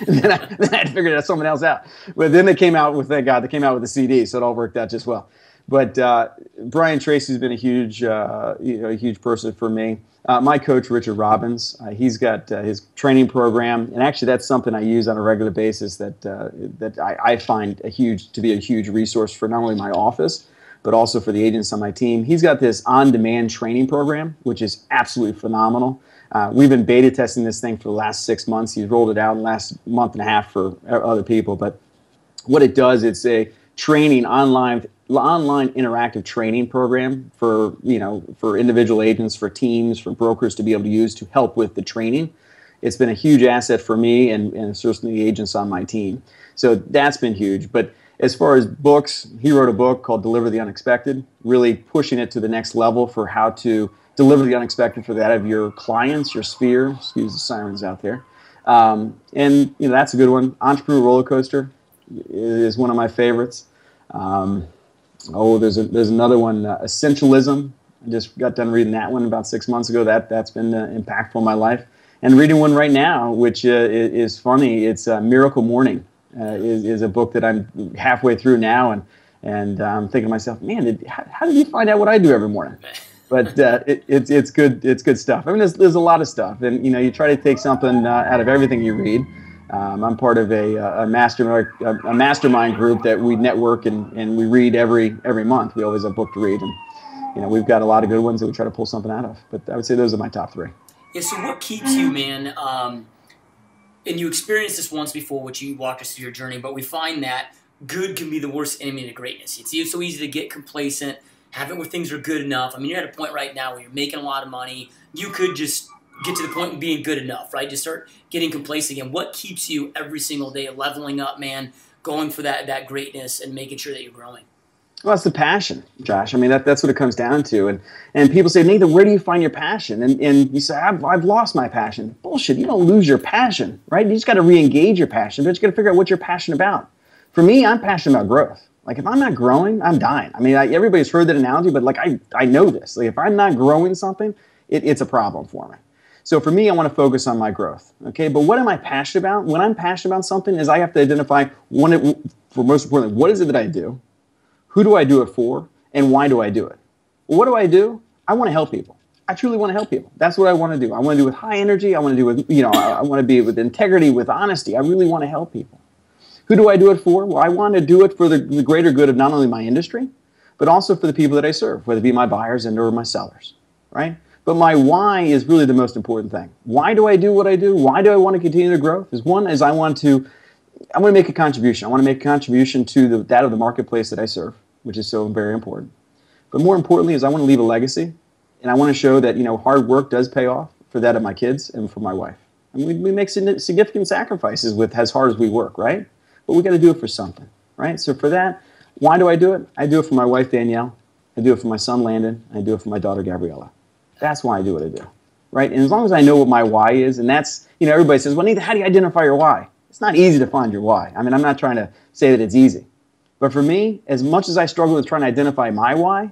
then, I, then I had to figure out someone else out. But then they came out with, thank God, they came out with the C D, so it all worked out just well. But uh, Brian Tracy's been a huge, uh, you know, a huge person for me. Uh, my coach, Richard Robbins, uh, he's got uh, his training program, and actually that's something I use on a regular basis that uh, that I, I find a huge to be a huge resource for not only my office, but also for the agents on my team. He's got this on-demand training program, which is absolutely phenomenal. Uh, we've been beta testing this thing for the last six months. He's rolled it out in the last month and a half for other people. But what it does, it's a training online, online interactive training program for, you know, for individual agents, for teams, for brokers to be able to use to help with the training. It's been a huge asset for me and, and certainly the agents on my team. So that's been huge. But as far as books, he wrote a book called Deliver the Unexpected, really pushing it to the next level for how to deliver the unexpected for that of your clients, your sphere. Excuse the sirens out there. Um, and you know that's a good one. Entrepreneur Roller Coaster is one of my favorites. Um, oh, there's a, there's another one, uh, Essentialism. I just got done reading that one about six months ago. That, that's been uh, impactful in my life. And reading one right now, which uh, is funny, it's uh, Miracle Morning. Uh, is, is a book that I'm halfway through now, and and I'm um, thinking to myself, man, did, how, how did you find out what I do every morning? But uh, it, it's it's good it's good stuff. I mean, there's there's a lot of stuff, and you know, you try to take something uh, out of everything you read. Um, I'm part of a, a mastermind a mastermind group that we network and, and we read every every month. We always have a book to read, and you know we've got a lot of good ones that we try to pull something out of. But I would say those are my top three. Yeah. So what keeps you, man? Um, and you experienced this once before, which you walked us through your journey. But we find that good can be the worst enemy to greatness. It's so easy to get complacent, have it where things are good enough. I mean, you're at a point right now where you're making a lot of money. You could just get to the point of being good enough, right? Just start getting complacent again. What keeps you every single day leveling up, man, going for that that greatness and making sure that you're growing? Well, it's the passion, Josh. I mean, that, that's what it comes down to. And and people say, Nathan, where do you find your passion? And and you say, I've, I've lost my passion. Bullshit. You don't lose your passion, right? You just got to re-engage your passion, but you just got to figure out what you're passionate about. For me, I'm passionate about growth. Like, if I'm not growing, I'm dying. I mean, I, everybody's heard that analogy, but, like, I, I know this. Like, if I'm not growing something, it, it's a problem for me. So for me, I want to focus on my growth, okay? But what am I passionate about? When I'm passionate about something is I have to identify, one, for most importantly, what is it that I do? Who do I do it for? And why do I do it? Well, what do I do? I want to help people. I truly want to help people. That's what I want to do. I want to do it with high energy. I want to do it with, you know, I, I want to be with integrity, with honesty. I really want to help people. Who do I do it for? Well, I want to do it for the, the greater good of not only my industry, but also for the people that I serve, whether it be my buyers and or my sellers, right? But my why is really the most important thing. Why do I do what I do? Why do I want to continue to grow? Is one is I want to, I want to make a contribution. I want to make a contribution to the, that of the marketplace that I serve, which is so very important. But more importantly is I want to leave a legacy, and I want to show that, you know, hard work does pay off for that of my kids and for my wife. And we, we make significant sacrifices with as hard as we work, right? But we got to do it for something, right? So for that, why do I do it? I do it for my wife, Danielle. I do it for my son, Landon. I do it for my daughter, Gabriella. That's why I do what I do, right? And as long as I know what my why is, and that's, you know, everybody says, well, Nathan, how do you identify your why? It's not easy to find your why. I mean, I'm not trying to say that it's easy. But for me, as much as I struggle with trying to identify my why,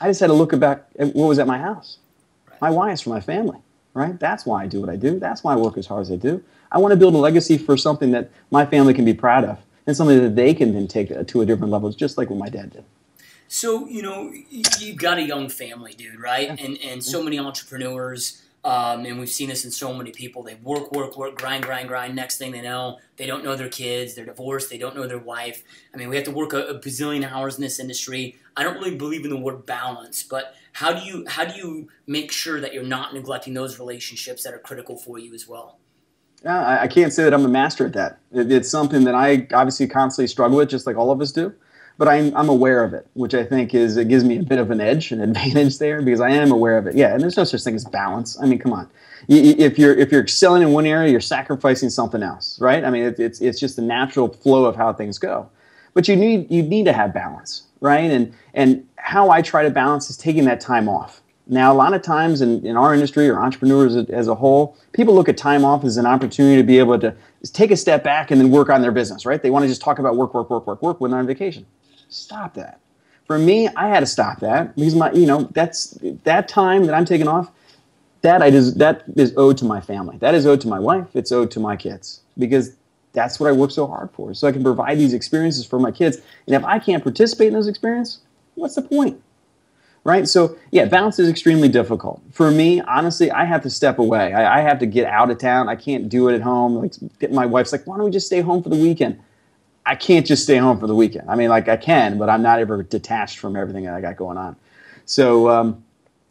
I just had to look back at what was at my house. My why is for my family, right? That's why I do what I do. That's why I work as hard as I do. I want to build a legacy for something that my family can be proud of and something that they can then take to a different level, just like what my dad did. So, you know, you've got a young family, dude, right? Yeah. And and so many entrepreneurs, um, and we've seen this in so many people, they work, work, work, grind, grind, grind. Next thing they know, they don't know their kids, they're divorced, they don't know their wife. I mean, we have to work a, a bazillion hours in this industry. I don't really believe in the word balance, but how do you how do you make sure that you're not neglecting those relationships that are critical for you as well? Uh, I can't say that I'm a master at that. It, it's something that I obviously constantly struggle with, just like all of us do. But I'm, I'm aware of it, which I think is, it gives me a bit of an edge, an advantage there, because I am aware of it. Yeah, and there's no such thing as balance. I mean, come on. If you're, if you're excelling in one area, you're sacrificing something else, right? I mean, it, it's, it's just the natural flow of how things go. But you need, you need to have balance, right? And, and how I try to balance is taking that time off. Now, a lot of times in, in our industry or entrepreneurs as a whole, people look at time off as an opportunity to be able to take a step back and then work on their business, right? They want to just talk about work, work, work, work, work when they're on vacation. Stop that. For me, I had to stop that because my, you know, that's that time that I'm taking off, that I just, that is owed to my family. That is owed to my wife. It's owed to my kids because that's what I work so hard for. So I can provide these experiences for my kids. And if I can't participate in those experiences, what's the point? Right? So, yeah, balance is extremely difficult. For me, honestly, I have to step away. I, I have to get out of town. I can't do it at home. Like, my wife's like, why don't we just stay home for the weekend? I can't just stay home for the weekend. I mean, like, I can, but I'm not ever detached from everything that I got going on. So, um,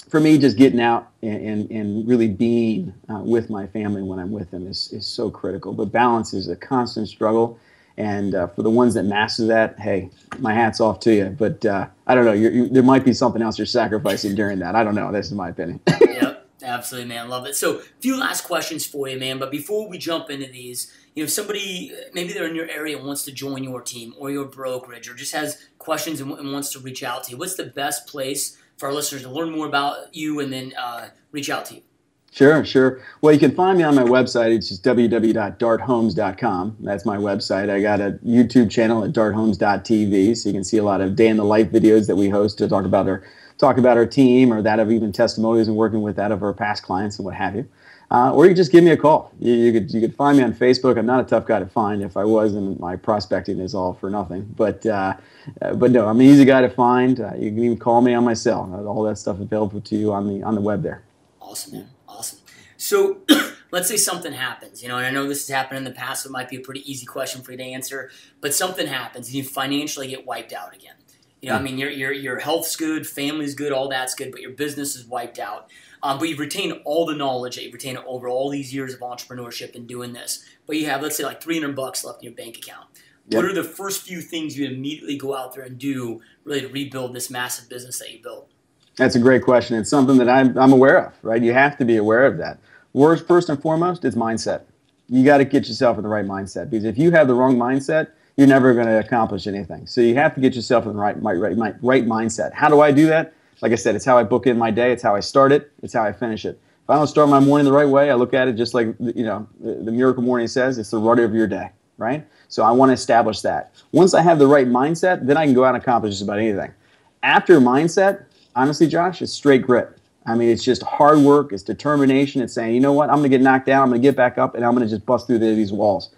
for me, just getting out and, and, and really being uh, with my family when I'm with them is, is so critical. But balance is a constant struggle. And uh, for the ones that master that, hey, my hat's off to you. But uh, I don't know, you're, you, there might be something else you're sacrificing during that. I don't know. This is my opinion. Yep, absolutely, man. Love it. So a few last questions for you, man. But before we jump into these, you know, if somebody, maybe they're in your area and wants to join your team or your brokerage or just has questions and, and wants to reach out to you, what's the best place for our listeners to learn more about you and then uh, reach out to you? Sure, sure. Well, you can find me on my website. It's just w w w dot dart homes dot com. That's my website. I got a YouTube channel at dart homes dot t v, so you can see a lot of day in the life videos that we host to talk about our talk about our team or that of even testimonials and working with that of our past clients and what have you. Uh, or you just give me a call. You, you could you could find me on Facebook. I'm not a tough guy to find. If I was, then my prospecting is all for nothing. But uh, but no, I'm an easy guy to find. Uh, you can even call me on my cell. All that stuff available to you on the on the web there. Awesome, man. Awesome. So let's say something happens, you know, and I know this has happened in the past, so it might be a pretty easy question for you to answer, but something happens and you financially get wiped out again. You know, I mean, your, your, your health's good, family's good, all that's good, but your business is wiped out. Um, but you've retained all the knowledge that you've retained over all these years of entrepreneurship and doing this. But you have, let's say, like three hundred bucks left in your bank account. Yep. What are the first few things you immediately go out there and do really to rebuild this massive business that you built? That's a great question. It's something that I'm, I'm aware of, right? You have to be aware of that. Worst, first and foremost, is mindset. You got to get yourself in the right mindset, because if you have the wrong mindset, you're never going to accomplish anything. So you have to get yourself in the right, right, right, right mindset. How do I do that? Like I said, it's how I book in my day. It's how I start it. It's how I finish it. If I don't start my morning the right way, I look at it just like, you know, the Miracle Morning says, it's the rudder of your day, right? So I want to establish that. Once I have the right mindset, then I can go out and accomplish just about anything. After mindset, honestly, Josh, it's straight grit. I mean, it's just hard work. It's determination. It's saying, you know what? I'm going to get knocked down. I'm going to get back up, and I'm going to just bust through these walls.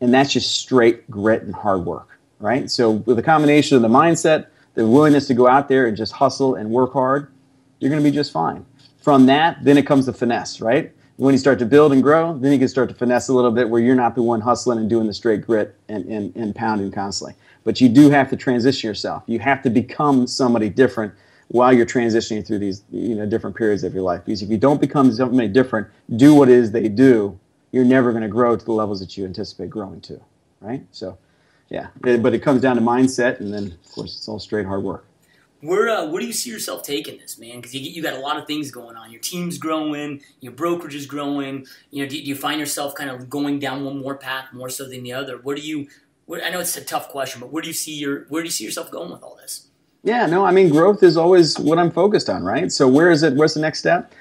And that's just straight grit and hard work, right? So with a combination of the mindset, the willingness to go out there and just hustle and work hard, you're going to be just fine. From that, then it comes the finesse, right? When you start to build and grow, then you can start to finesse a little bit where you're not the one hustling and doing the straight grit and, and, and pounding constantly. But you do have to transition yourself. You have to become somebody different while you're transitioning through these, you know, different periods of your life. Because if you don't become somebody different, do what it is they do, you're never going to grow to the levels that you anticipate growing to, right? So, yeah, but it comes down to mindset, and then, of course, it's all straight hard work. Where, uh, where do you see yourself taking this, man? Because you, you got a lot of things going on. Your team's growing. Your brokerage is growing. You know, do, do you find yourself kind of going down one more path more so than the other? Where do you? Where, I know it's a tough question, but where do you see your? Where do you see yourself going with all this? Yeah, no, I mean, growth is always what I'm focused on, right? So, where is it? Where's the next step?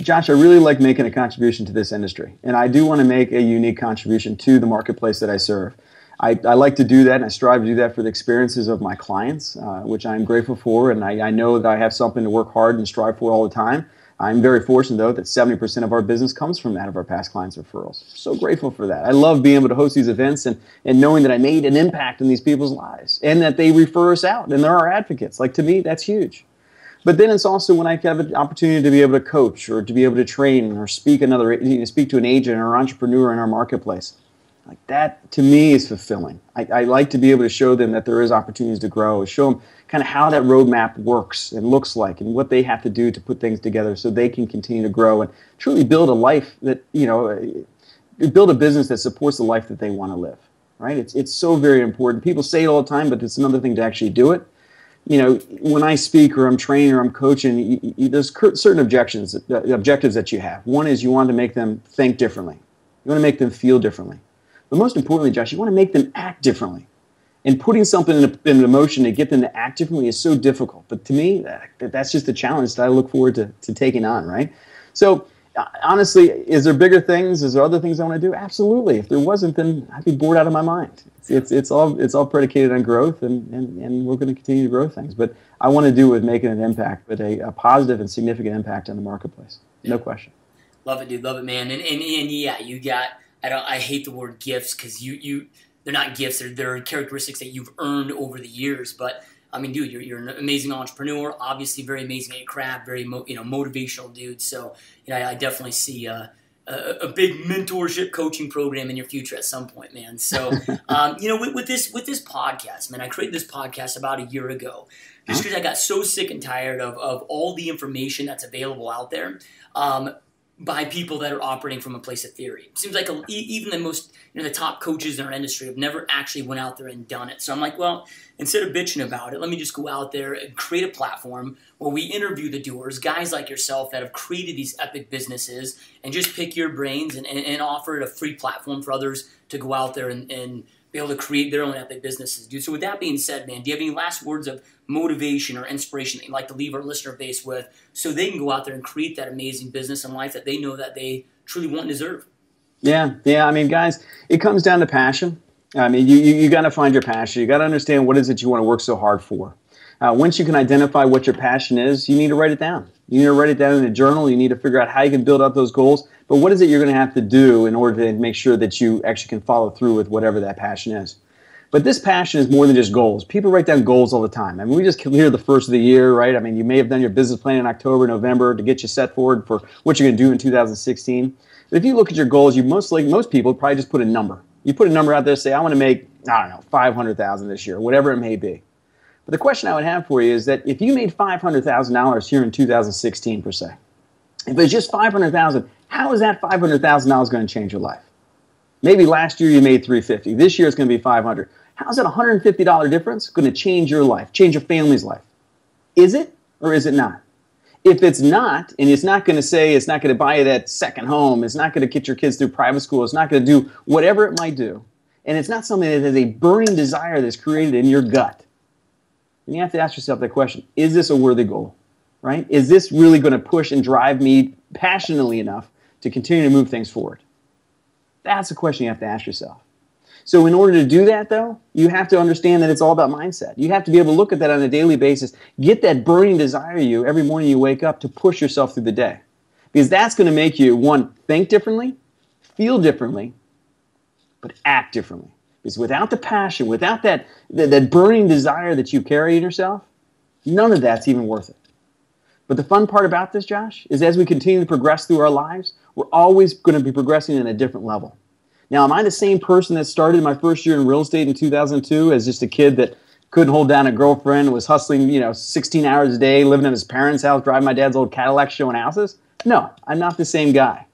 Josh, I really like making a contribution to this industry, and I do want to make a unique contribution to the marketplace that I serve. I, I like to do that, and I strive to do that for the experiences of my clients, uh, which I'm grateful for, and I, I know that I have something to work hard and strive for all the time. I'm very fortunate, though, that seventy percent of our business comes from that of our past clients' referrals. So grateful for that. I love being able to host these events and, and knowing that I made an impact in these people's lives, and that they refer us out, and they're our advocates. Like, to me, that's huge. But then it's also when I have an opportunity to be able to coach or to be able to train or speak another, you know, speak to an agent or entrepreneur in our marketplace. Like, that to me is fulfilling. I, I like to be able to show them that there is opportunities to grow, show them kind of how that roadmap works and looks like, and what they have to do to put things together so they can continue to grow and truly build a life that, you know, build a business that supports the life that they want to live, right? It's, it's so very important. People say it all the time, but it's another thing to actually do it. You know, when I speak or I'm training or I'm coaching, you, you, there's certain objections, uh, objectives that you have. One is you want to make them think differently. You want to make them feel differently. But most importantly, Josh, you want to make them act differently. And putting something in, a, in motion to get them to act differently is so difficult. But to me, that, that's just a challenge that I look forward to, to taking on, right? So, uh, honestly, is there bigger things? Is there other things I want to do? Absolutely. If there wasn't, then I'd be bored out of my mind. It's, it's, all, it's all predicated on growth, and, and, and we're going to continue to grow things. But I want to do it with making an impact, but a, a positive and significant impact on the marketplace. No question. Love it, dude. Love it, man. And, and, and yeah, you got – I don't. I hate the word gifts because you, you, they're not gifts. They're, they're characteristics that you've earned over the years. But, I mean, dude, you're, you're an amazing entrepreneur, obviously very amazing at your craft, very mo you know, motivational dude. So, you know, I, I definitely see uh, – A, a big mentorship coaching program in your future at some point, man. So, um, you know, with, with this with this podcast, man, I created this podcast about a year ago just because I got so sick and tired of, of all the information that's available out there um, by people that are operating from a place of theory. It seems like a, even the most, you know, the top coaches in our industry have never actually went out there and done it. So I'm like, well, instead of bitching about it, let me just go out there and create a platform where we interview the doers, guys like yourself that have created these epic businesses, and just pick your brains and, and, and offer it a free platform for others to go out there and, and be able to create their own epic businesses, dude. So with that being said, man, do you have any last words of motivation or inspiration that you'd like to leave our listener base with so they can go out there and create that amazing business and life that they know that they truly want and deserve? Yeah, yeah. I mean, guys, it comes down to passion. I mean, you, you, you got to find your passion. You got to understand what it is that you want to work so hard for. Uh, once you can identify what your passion is, you need to write it down. You need to write it down in a journal. You need to figure out how you can build up those goals. But what is it you're going to have to do in order to make sure that you actually can follow through with whatever that passion is? But this passion is more than just goals. People write down goals all the time. I mean, we just hear the first of the year, right? I mean, you may have done your business plan in October, November to get you set forward for what you're going to do in two thousand sixteen. if you look at your goals, you most like most people probably just put a number. You put a number out there, say, I want to make, I don't know, five hundred thousand dollars this year, whatever it may be. But the question I would have for you is that if you made five hundred thousand dollars here in two thousand sixteen, per se, if it's just five hundred thousand dollars, how is that five hundred thousand dollars going to change your life? Maybe last year you made three hundred fifty dollars. This year it's going to be five hundred dollars. How is that one hundred fifty dollar difference going to change your life, change your family's life? Is it or is it not? If it's not, and it's not going to say, it's not going to buy you that second home, it's not going to get your kids through private school, it's not going to do whatever it might do, and it's not something that has a burning desire that's created in your gut, then you have to ask yourself that question, is this a worthy goal, right? Is this really going to push and drive me passionately enough to continue to move things forward? That's the question you have to ask yourself. So in order to do that, though, you have to understand that it's all about mindset. You have to be able to look at that on a daily basis, get that burning desire in you every morning you wake up to push yourself through the day. Because that's going to make you, one, think differently, feel differently, but act differently. Because without the passion, without that, that, that burning desire that you carry in yourself, none of that's even worth it. But the fun part about this, Josh, is as we continue to progress through our lives, we're always going to be progressing at a different level. Now, am I the same person that started my first year in real estate in two thousand two as just a kid that couldn't hold down a girlfriend, was hustling, you know, sixteen hours a day, living in his parents' house, driving my dad's old Cadillac, showing houses? No, I'm not the same guy.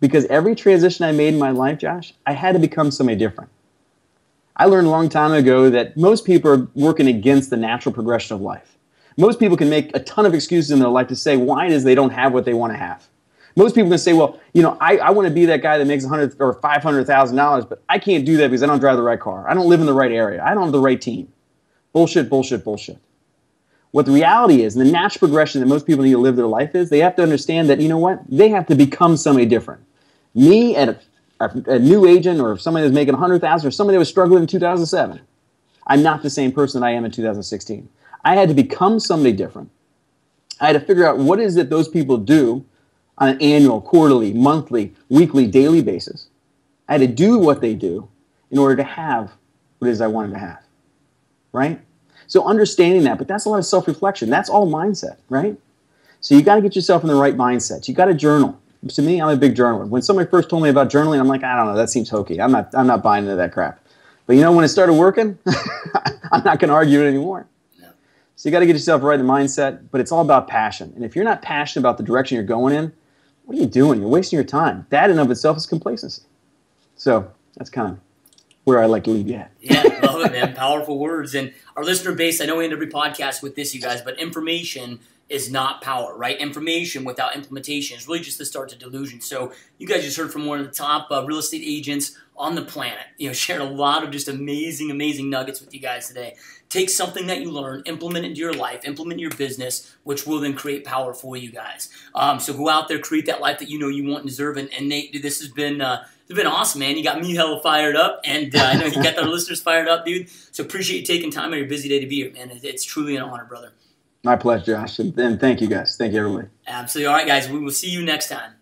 Because every transition I made in my life, Josh, I had to become somebody different. I learned a long time ago that most people are working against the natural progression of life. Most people can make a ton of excuses in their life to say why it is they don't have what they want to have. Most people can say, well, you know, I, I want to be that guy that makes one hundred thousand dollars or five hundred thousand dollars, but I can't do that because I don't drive the right car. I don't live in the right area. I don't have the right team. Bullshit, bullshit, bullshit. What the reality is, and the natural progression that most people need to live their life is, they have to understand that, you know what, they have to become somebody different. Me, at a, a new agent, or somebody that's making one hundred thousand dollars, or somebody that was struggling in two thousand seven, I'm not the same person that I am in two thousand sixteen. I had to become somebody different. I had to figure out what is it those people do on an annual, quarterly, monthly, weekly, daily basis. I had to do what they do in order to have what it is I wanted to have, right? So understanding that, but that's a lot of self-reflection. That's all mindset, right? So you got to get yourself in the right mindset. You got to journal. To me, I'm a big journaler. When somebody first told me about journaling, I'm like, I don't know, that seems hokey. I'm not, I'm not buying into that crap. But you know, when it started working, I'm not going to argue it anymore. So you got to get yourself right in the mindset, but it's all about passion. And if you're not passionate about the direction you're going in, what are you doing? You're wasting your time. That in of itself is complacency. So that's kind of where I like to leave you at. Yeah, love it, man. Powerful words. And our listener base, I know we end every podcast with this, you guys, but information is not power, right? Information without implementation is really just the start to delusion. So you guys just heard from one of the top uh, real estate agents on the planet. You know, shared a lot of just amazing, amazing nuggets with you guys today. Take something that you learn, implement it into your life, implement your business, which will then create power for you guys. Um, so go out there, create that life that you know you want and deserve. And, and Nate, dude, this has been uh, it's been awesome, man. You got me hella fired up, and uh, I know you got our listeners fired up, dude. So appreciate you taking time out of your busy day to be here, man. It's truly an honor, brother. My pleasure, Josh, and thank you guys. Thank you, everybody. Absolutely. All right, guys, we will see you next time.